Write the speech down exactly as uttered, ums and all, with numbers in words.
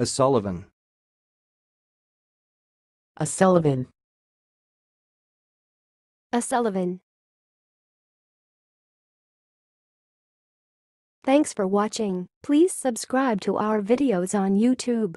O'Sullivan. O'Sullivan. O'Sullivan. Thanks for watching. Please subscribe to our videos on YouTube.